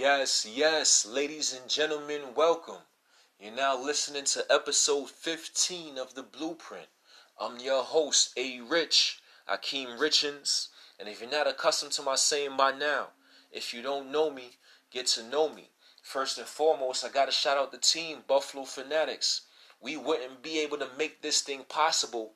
Yes, ladies and gentlemen, welcome. You're now listening to episode 15 of The Blueprint. I'm your host, Akeem Richens. And if you're not accustomed to my saying by now, if you don't know me, get to know me. First and foremost, I gotta shout out the team, Buffalo Fanatics. We wouldn't be able to make this thing possible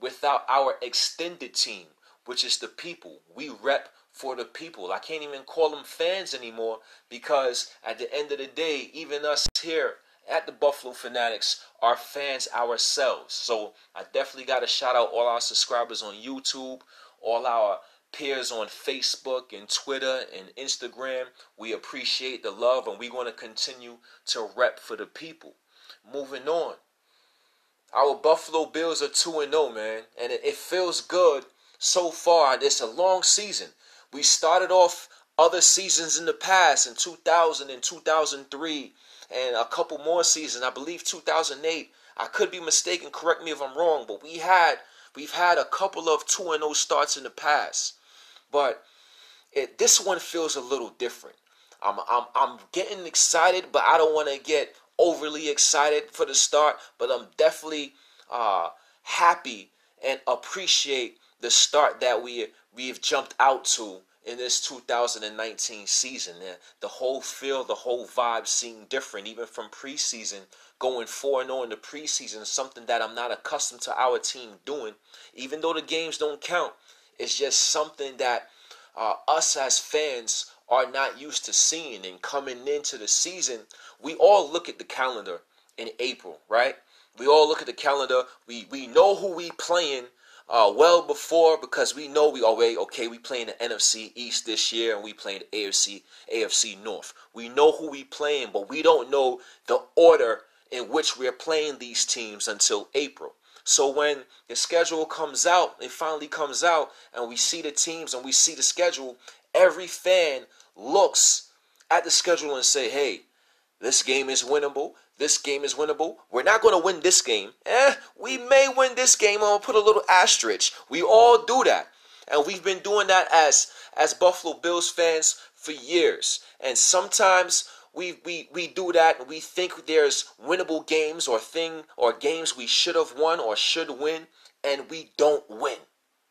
without our extended team, which is the people. We rep for the people. I can't even call them fans anymore because at the end of the day, even us here at the Buffalo Fanatics are fans ourselves. So I definitely got to shout out all our subscribers on YouTube, all our peers on Facebook and Twitter and Instagram. We appreciate the love and we're going to continue to rep for the people. Moving on. Our Buffalo Bills are 2-0, man, and it feels good so far. It's a long season. We started off other seasons in the past in 2000 and 2003 and a couple more seasons. I believe 2008. I could be mistaken. Correct me if I'm wrong, but we've had a couple of 2-0 starts in the past. But this one feels a little different. I'm getting excited, but I don't want to get overly excited for the start, but I'm definitely happy and appreciate the start that we've jumped out to in this 2019 season. And the whole feel, the whole vibe seemed different, even from preseason, going 4-0 in the preseason, something that I'm not accustomed to our team doing. Even though the games don't count, it's just something that us as fans are not used to seeing. And coming into the season, we all look at the calendar in April, right? We all look at the calendar. We know who we playing well before, because we know we playing the NFC East this year and we playing the AFC North. We know who we playing, but we don't know the order in which we're playing these teams until April. So when the schedule comes out, it finally comes out, and we see the teams and we see the schedule, every fan looks at the schedule and say, hey, this game is winnable. This game is winnable. We're not going to win this game. We may win this game. I'm going to put a little asterisk. We all do that. And we've been doing that as Buffalo Bills fans for years. And sometimes we do that and we think there's winnable games or games we should have won or should win, and we don't win,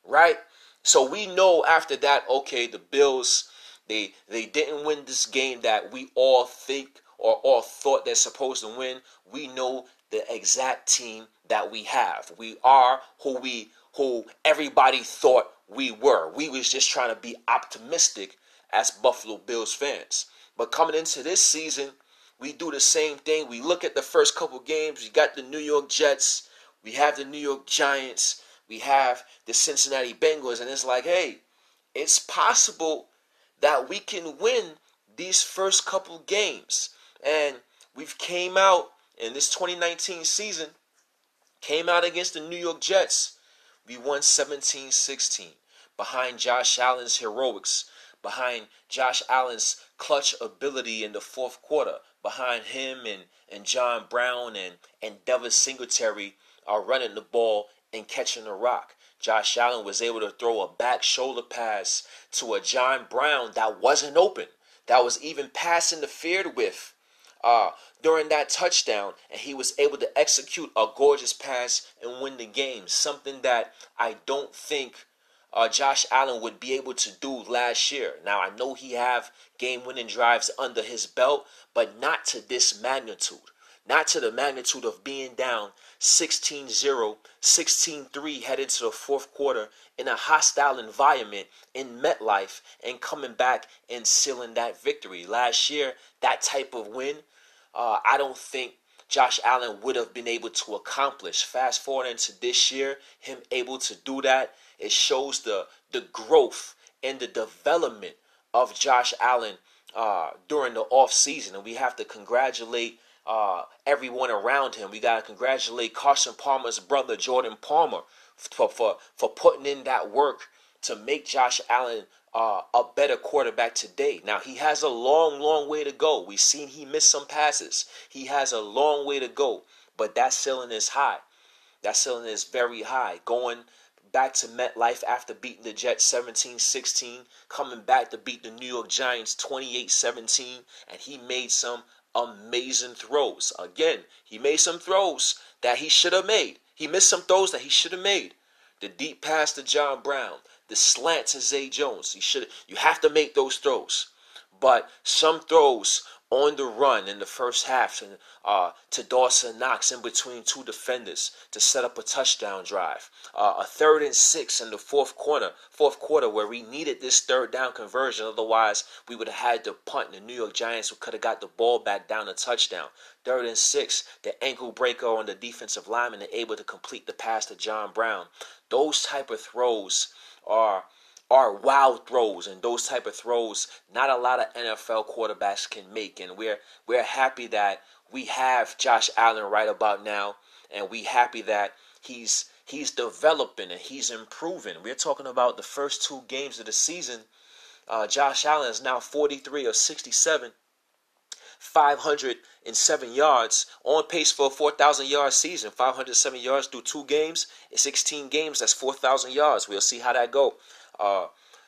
right? So we know after that, okay, the Bills, they didn't win this game that we all think or all thought they're supposed to win. We know the exact team that we have. We are who everybody thought we were. We was just trying to be optimistic as Buffalo Bills fans. But coming into this season, we do the same thing. We look at the first couple games. We got the New York Jets. We have the New York Giants. We have the Cincinnati Bengals. And it's like, hey, it's possible that we can win these first couple games. And we've came out in this 2019 season, came out against the New York Jets. We won 17-16 behind Josh Allen's heroics, behind Josh Allen's clutch ability in the fourth quarter, behind him and John Brown and Devin Singletary are running the ball and catching the rock. Josh Allen was able to throw a back shoulder pass to a John Brown that wasn't open, that was even pass interfered with during that touchdown, and he was able to execute a gorgeous pass and win the game, something that I don't think Josh Allen would be able to do last year. Now, I know he have game-winning drives under his belt, but not to this magnitude, not to the magnitude of being down 16-0, 16-3 headed to the fourth quarter in a hostile environment in MetLife and coming back and sealing that victory. Last year, that type of win, I don't think Josh Allen would have been able to accomplish. Fast forward into this year, him able to do that, it shows the growth and the development of Josh Allen during the offseason, and we have to congratulate everyone around him. We got to congratulate Carson Palmer's brother, Jordan Palmer, for putting in that work to make Josh Allen a better quarterback today. Now, he has a long, long way to go. We've seen he missed some passes. He has a long way to go, but that ceiling is high. That ceiling is very high. Going back to MetLife after beating the Jets 17-16, coming back to beat the New York Giants 28-17, and he made some amazing throws. Again, he made some throws that he should have made. He missed some throws that he should have made. The deep pass to John Brown, the slant to Zay Jones. You have to make those throws. But some throws on the run in the first half to Dawson Knox in between two defenders to set up a touchdown drive. A 3rd and 6 in the fourth quarter where we needed this third down conversion. Otherwise, we would have had to punt and the New York Giants could have got the ball back down a touchdown. 3rd and 6, the ankle breaker on the defensive lineman and able to complete the pass to John Brown. Those type of throws are wild throws, and those type of throws not a lot of NFL quarterbacks can make, and we're happy that we have Josh Allen right about now, and we happy that he's developing and he's improving. We're talking about the first 2 games of the season. Josh Allen is now 43 of 67, 507 yards, on pace for a 4,000 yard season. 507 yards through 2 games, in 16 games, that's 4,000 yards. We'll see how that go.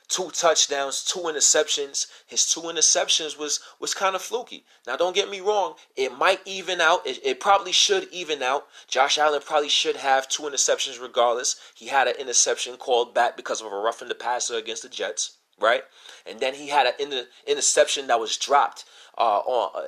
2 touchdowns, 2 interceptions. His 2 interceptions was kind of fluky. Now, don't get me wrong. It might even out. It probably should even out. Josh Allen probably should have 2 interceptions regardless. He had an interception called back because of a roughing the passer against the Jets, right? And then he had an interception that was dropped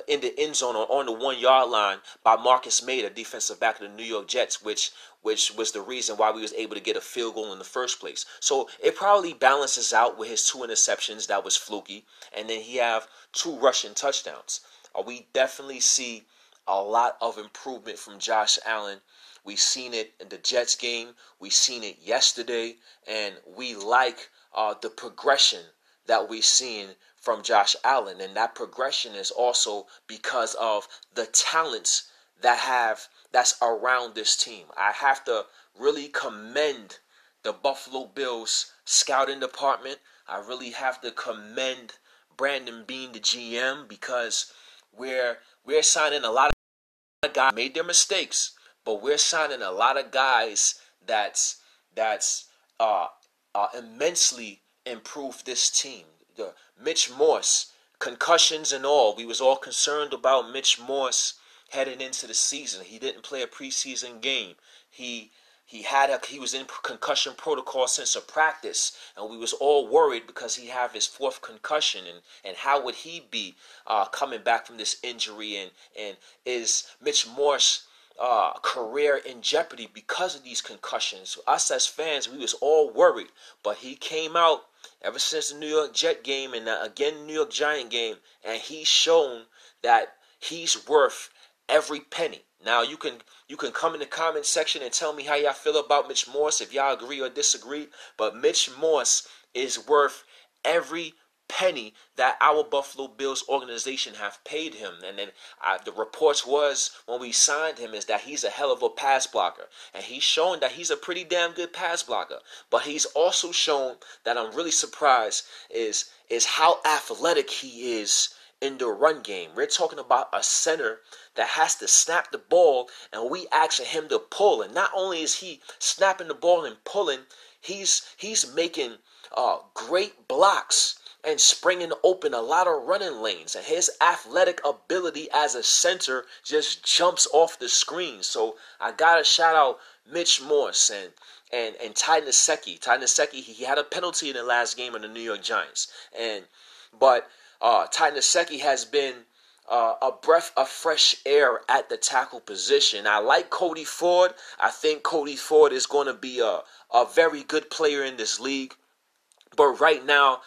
in the end zone or on the 1-yard line by Marcus May, the defensive back of the New York Jets, which was the reason why we was able to get a field goal in the first place. So it probably balances out with his 2 interceptions that was fluky, and then he have 2 rushing touchdowns. We definitely see a lot of improvement from Josh Allen. We seen it in the Jets game. We seen it yesterday, and we like the progression that we seen from Josh Allen, and that progression is also because of the talents that's around this team. I have to really commend the Buffalo Bills scouting department. I really have to commend Brandon Bean, the GM, because we're signing a lot of guys made their mistakes, but we're signing a lot of guys that's immensely improved this team. The Mitch Morse, concussions and all, we was all concerned about Mitch Morse headed into the season. He didn't play a preseason game. He was in concussion protocol since a practice, and we was all worried because he had his 4th concussion, and how would he be coming back from this injury, and is Mitch Morse career in jeopardy because of these concussions? Us as fans, we was all worried, but he came out ever since the New York Jet game and again the New York Giant game, and he's shown that he's worth every penny. Now you can come in the comment section and tell me how y'all feel about Mitch Morse, if y'all agree or disagree. But Mitch Morse is worth every penny that our Buffalo Bills organization have paid him. And then the reports was when we signed him is that he's a hell of a pass blocker, and he's shown that he's a pretty damn good pass blocker. But he's also shown that I'm really surprised is how athletic he is in the run game. We're talking about a center that has to snap the ball, and we asking him to pull. And not only is he snapping the ball and pulling, he's making great blocks and springing open a lot of running lanes. And his athletic ability as a center just jumps off the screen. So I gotta shout out Mitch Morse and Ty Nsekhe. Ty Nsekhe, he had a penalty in the last game of the New York Giants, but Ty Nsekhe has been a breath of fresh air at the tackle position. I like Cody Ford. I think Cody Ford is going to be a very good player in this league. But right now,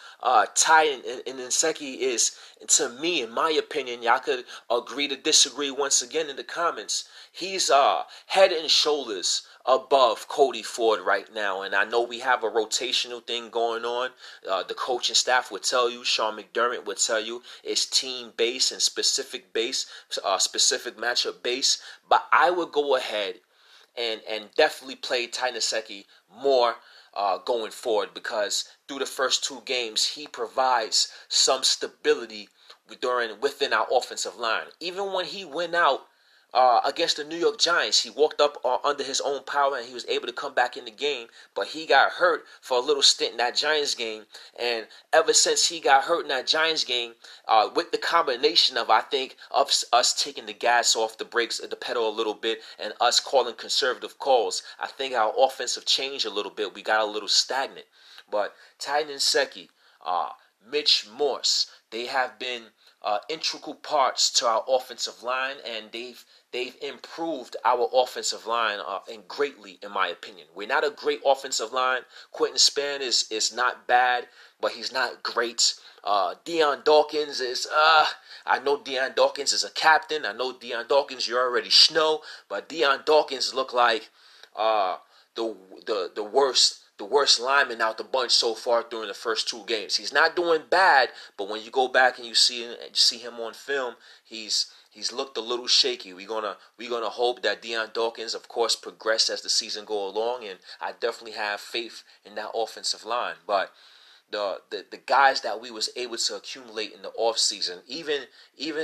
Ty and Nsekhe is, to me, in my opinion, y'all could agree to disagree once again in the comments, he's head and shoulders above Cody Ford right now. And I know we have a rotational thing going on. The coaching staff would tell you, Sean McDermott would tell you, it's team-based and specific matchup-based. But I would go ahead and definitely play Ty Nsekhe more going forward, because through the first 2 games, he provides some stability within our offensive line. Even when he went out, against the New York Giants. He walked up under his own power, and he was able to come back in the game, but he got hurt for a little stint in that Giants game. And ever since he got hurt in that Giants game, with the combination of, I think, us taking the gas off the brakes of the pedal a little bit and us calling conservative calls, I think our offensive changed a little bit. We got a little stagnant. But Ty Nsekhe, Mitch Morse, they have been integral parts to our offensive line, and they've improved our offensive line and greatly, in my opinion. We're not a great offensive line. Quentin Spann is not bad, but he's not great. Deion Dawkins is, I know Deion Dawkins is a captain. I know Deion Dawkins, you already know, but Deion Dawkins looked like the worst lineman out the bunch so far during the first two games. He's not doing bad, but when you go back and you see him on film, he's looked a little shaky. We're gonna hope that Deion Dawkins, of course, progresses as the season go along, and I definitely have faith in that offensive line. But the guys that we was able to accumulate in the offseason, even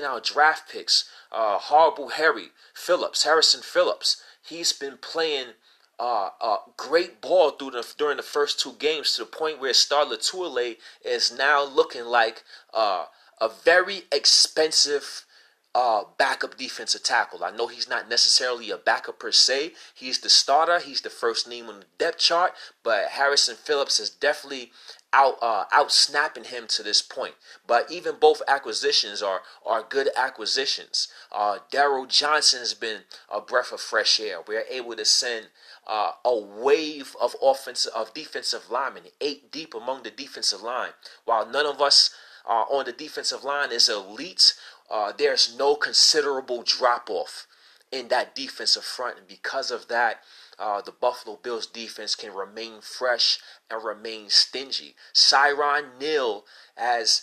our draft picks, Harrison Phillips, he's been playing great ball during the first two games, to the point where Star Lotulelei is now looking like a very expensive backup defensive tackle. I know he's not necessarily a backup per se. He's the starter. He's the first name on the depth chart. But Harrison Phillips is definitely out snapping him to this point. But even both acquisitions are good acquisitions. Darryl Johnson has been a breath of fresh air. We're able to send a wave of defensive linemen, 8 deep among the defensive line. While none of us on the defensive line is elite, there's no considerable drop-off in that defensive front. And because of that, the Buffalo Bills defense can remain fresh and remain stingy. Siran Neal has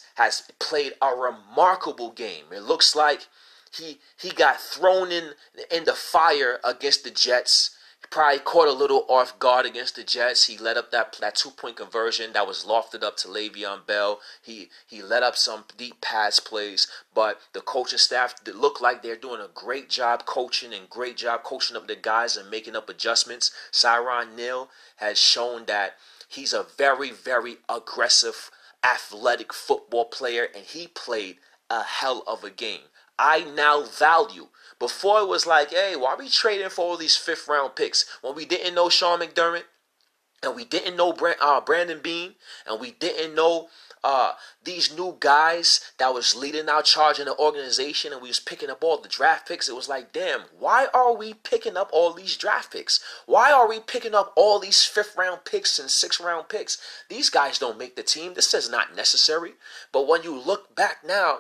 played a remarkable game. It looks like he got thrown in the fire against the Jets. Probably caught a little off guard against the Jets. He let up that two-point conversion that was lofted up to Le'Veon Bell. He let up some deep pass plays, but the coaching staff look like they're doing a great job coaching and great job coaching up the guys and making up adjustments. Siran Neal has shown that he's a very, very aggressive, athletic football player, and he played a hell of a game. I now value. Before it was like, hey, why are we trading for all these fifth-round picks when we didn't know Sean McDermott, and we didn't know Brandon Bean, and we didn't know these new guys that was leading our charge in the organization, and we was picking up all the draft picks. It was like, damn, why are we picking up all these draft picks? Why are we picking up all these fifth-round picks and sixth-round picks? These guys don't make the team. This is not necessary. But when you look back now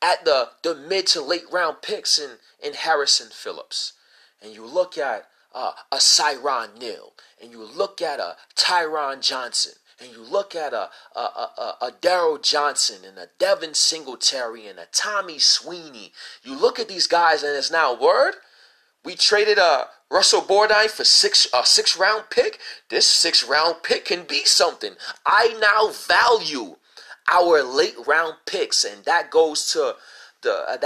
at the mid to late round picks in Harrison Phillips, and you look at a Siran Neal, and you look at a Taron Johnson, and you look at a Darryl Johnson, and a Devin Singletary, and a Tommy Sweeney. You look at these guys, and it's now word. We traded Russell Bodine for a 6th round pick. This 6th round pick can be something. I now value our late round picks, and that goes to the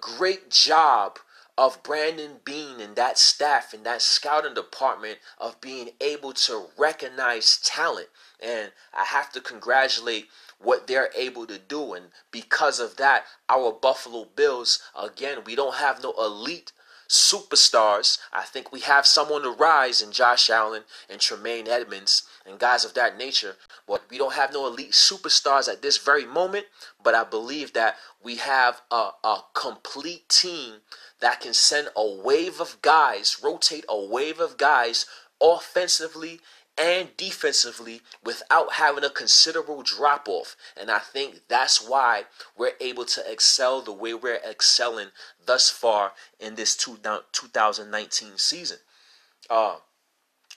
great job of Brandon Bean and that staff and that scouting department of being able to recognize talent. And I have to congratulate what they're able to do. And because of that, our Buffalo Bills, again, we don't have no elite superstars. I think we have some on the rise in Josh Allen and Tremaine Edmonds and guys of that nature. Well, we don't have no elite superstars at this very moment, but I believe that we have a complete team that can send a wave of guys, rotate a wave of guys offensively and defensively without having a considerable drop-off. And I think that's why we're able to excel the way we're excelling thus far in this 2019 season.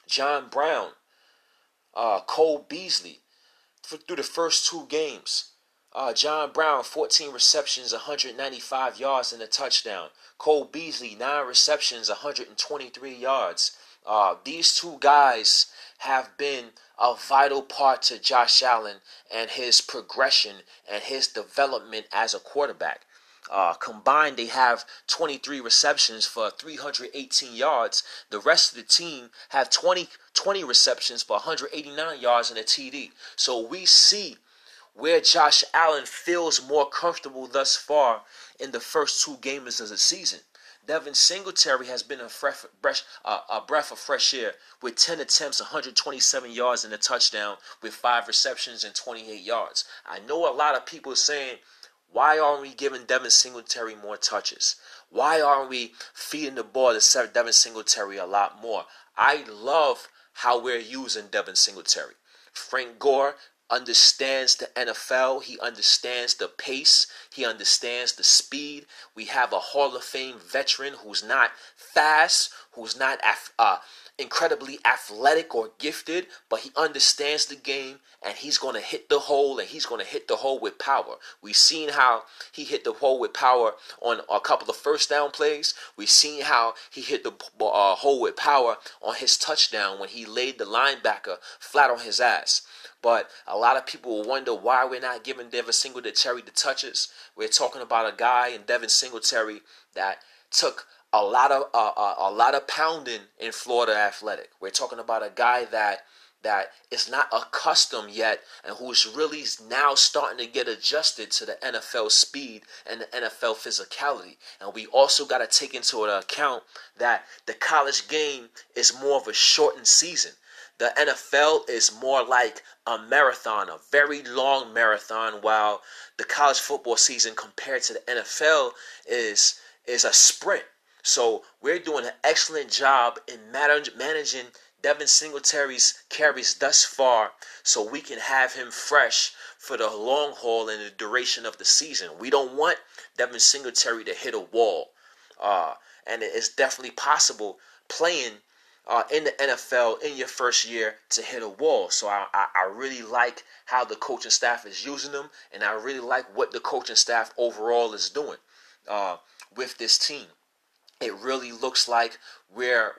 John Brown, Cole Beasley, through the first two games. John Brown, 14 receptions, 195 yards and a touchdown. Cole Beasley, 9 receptions, 123 yards. These two guys have been a vital part to Josh Allen and his progression and his development as a quarterback. Combined, they have 23 receptions for 318 yards. The rest of the team have 20 receptions for 189 yards and a TD. So we see where Josh Allen feels more comfortable thus far in the first two games of the season. Devin Singletary has been a breath of fresh air with 10 attempts, 127 yards and a touchdown with 5 receptions and 28 yards. I know a lot of people are saying, why aren't we giving Devin Singletary more touches? Why aren't we feeding the ball to Devin Singletary a lot more? I love how we're using Devin Singletary. Frank Gore understands the NFL. He understands the pace. He understands the speed. We have a Hall of Fame veteran who's not fast, who's not incredibly athletic or gifted, but he understands the game, and he's going to hit the hole, and he's going to hit the hole with power. We've seen how he hit the hole with power on a couple of first down plays. We've seen how he hit the hole with power on his touchdown when he laid the linebacker flat on his ass. But a lot of people will wonder why we're not giving Devin Singletary the touches. We're talking about a guy in Devin Singletary that took a lot of pounding in Florida Athletic. We're talking about a guy that is not accustomed yet and who's really now starting to get adjusted to the NFL speed and the NFL physicality. And we also got to take into account that the college game is more of a shortened season. The NFL is more like a marathon, a very long marathon, while the college football season compared to the NFL is a sprint. So we're doing an excellent job in managing Devin Singletary's carries thus far so we can have him fresh for the long haul and the duration of the season. We don't want Devin Singletary to hit a wall. And it's definitely possible playing in the NFL in your first year to hit a wall. So I really like how the coaching staff is using them, and I really like what the coaching staff overall is doing with this team. It really looks like we're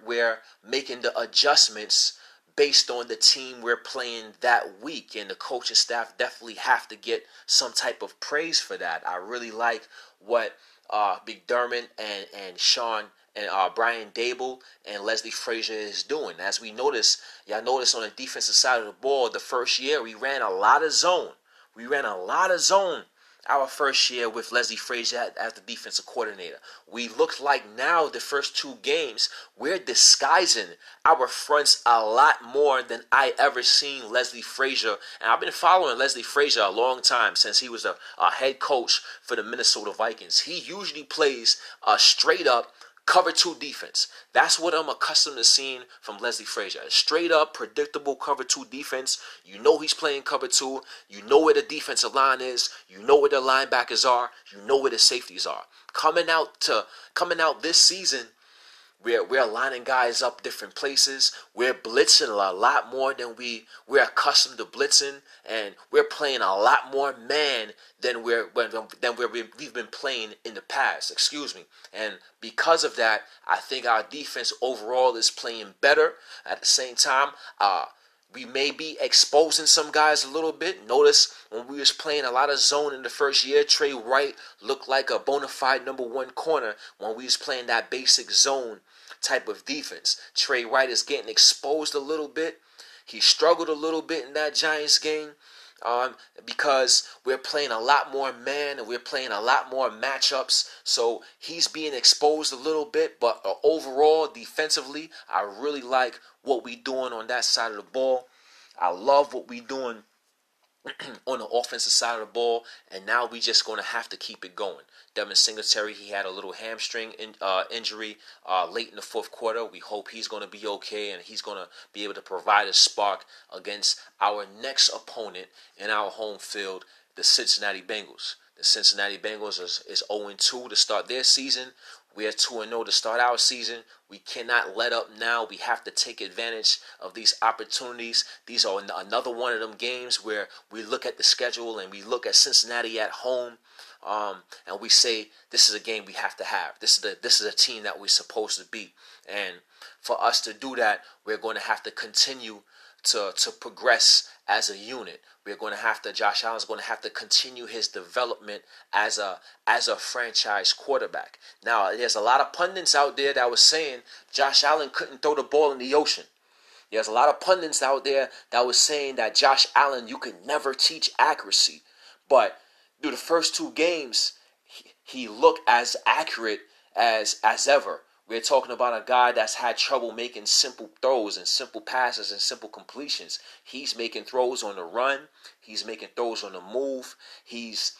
making the adjustments based on the team we're playing that week, and the coaching staff definitely have to get some type of praise for that. I really like what McDermott and Sean and Brian Daboll and Leslie Frazier is doing. As we notice, y'all notice on the defensive side of the ball, the first year we ran a lot of zone. We ran a lot of zone our first year with Leslie Frazier as the defensive coordinator. We looked like now the first two games, we're disguising our fronts a lot more than I ever seen Leslie Frazier. And I've been following Leslie Frazier a long time since he was a head coach for the Minnesota Vikings. He usually plays a straight up cover two defense. That's what I'm accustomed to seeing from Leslie Frazier. Straight up, predictable cover two defense. You know he's playing cover two. You know where the defensive line is. You know where the linebackers are. You know where the safeties are. Coming out this season, we're lining guys up different places. We're blitzing a lot more than we're accustomed to blitzing, and we're playing a lot more man than we've been playing in the past. Excuse me. And because of that, I think our defense overall is playing better. At the same time, we may be exposing some guys a little bit. Notice when we was playing a lot of zone in the first year, Trey Wright looked like a bona fide number one corner when we was playing that basic zone type of defense. Trey Wright is getting exposed a little bit. He struggled a little bit in that Giants game because we're playing a lot more man and we're playing a lot more matchups. So he's being exposed a little bit, but overall defensively, I really like what we doing on that side of the ball. I love what we doing on the offensive side of the ball, and now we just going to have to keep it going. Devin Singletary, he had a little hamstring injury late in the fourth quarter. We hope he's going to be okay, and he's going to be able to provide a spark against our next opponent in our home field, the Cincinnati Bengals. The Cincinnati Bengals is 0-2 to start their season. We are 2-0 to start our season. We cannot let up now. We have to take advantage of these opportunities. These are another one of them games where we look at the schedule and we look at Cincinnati at home, and we say this is a game we have to have. This is a team that we're supposed to beat. And for us to do that, we're going to have to continue to progress as a unit. We're going to have to, Josh Allen's going to have to continue his development as a franchise quarterback. Now, there's a lot of pundits out there that was saying Josh Allen couldn't throw the ball in the ocean. There's a lot of pundits out there that was saying that Josh Allen, you can never teach accuracy. But through the first two games, he looked as accurate as ever. We're talking about a guy that's had trouble making simple throws and simple passes and simple completions. He's making throws on the run. He's making throws on the move. He's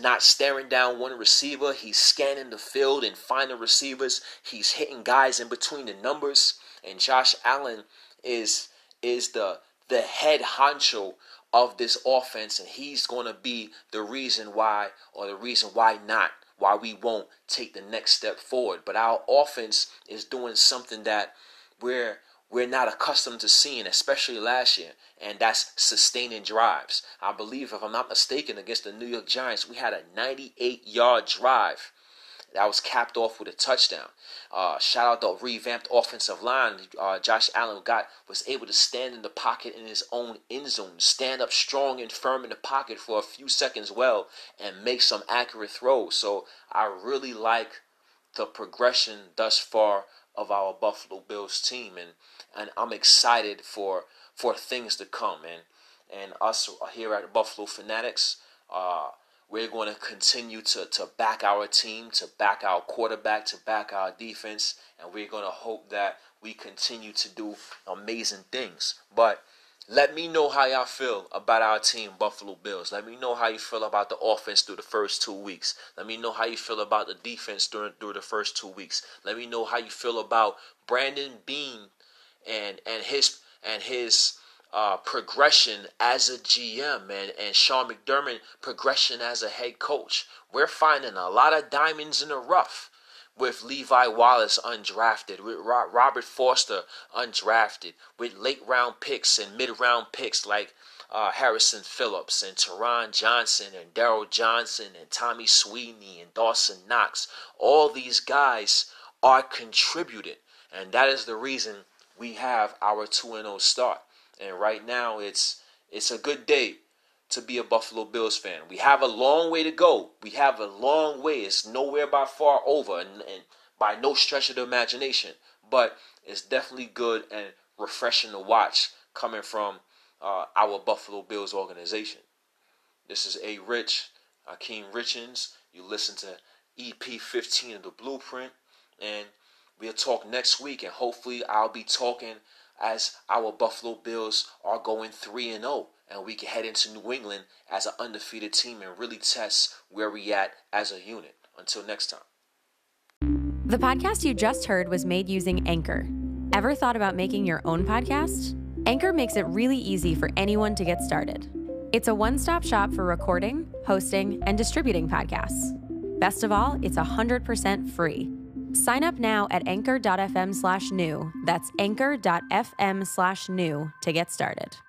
not staring down one receiver. He's scanning the field and finding receivers. He's hitting guys in between the numbers. And Josh Allen is the head honcho of this offense, and he's going to be the reason why, or the reason why not, why we won't take the next step forward. But our offense is doing something that we're not accustomed to seeing, especially last year, and that's sustaining drives. I believe, if I'm not mistaken, against the New York Giants, we had a 98-yard drive that was capped off with a touchdown. Shout out the revamped offensive line. Josh Allen was able to stand in the pocket in his own end zone, stand up strong and firm in the pocket for a few seconds well, and make some accurate throws. So I really like the progression thus far of our Buffalo Bills team, and I'm excited for things to come. And us here at the Buffalo Fanatics, we're going to continue to back our team, to back our quarterback, to back our defense, and we're going to hope that we continue to do amazing things. But let me know how y'all feel about our team, Buffalo Bills. Let me know how you feel about the offense through the first 2 weeks. Let me know how you feel about the defense through the first 2 weeks. Let me know how you feel about Brandon Beane and his progression as a GM and Sean McDermott progression as a head coach. We're finding a lot of diamonds in the rough with Levi Wallace undrafted, with Robert Foster undrafted, with late round picks and mid round picks like Harrison Phillips and Taron Johnson and Darryl Johnson and Tommy Sweeney and Dawson Knox. All these guys are contributing, and that is the reason we have our 2-0 start. And right now, it's a good day to be a Buffalo Bills fan. We have a long way to go. We have a long way. It's nowhere by far over, and by no stretch of the imagination. But it's definitely good and refreshing to watch coming from our Buffalo Bills organization. This is A. Rich, Akeem Richens. You listen to EP 15 of The Blueprint. And we'll talk next week, and hopefully I'll be talking as our Buffalo Bills are going 3-0, and we can head into New England as an undefeated team and really test where we at as a unit. Until next time. The podcast you just heard was made using Anchor. Ever thought about making your own podcast? Anchor makes it really easy for anyone to get started. It's a one-stop shop for recording, hosting, and distributing podcasts. Best of all, it's 100% free. Sign up now at anchor.fm/new. That's anchor.fm/new to get started.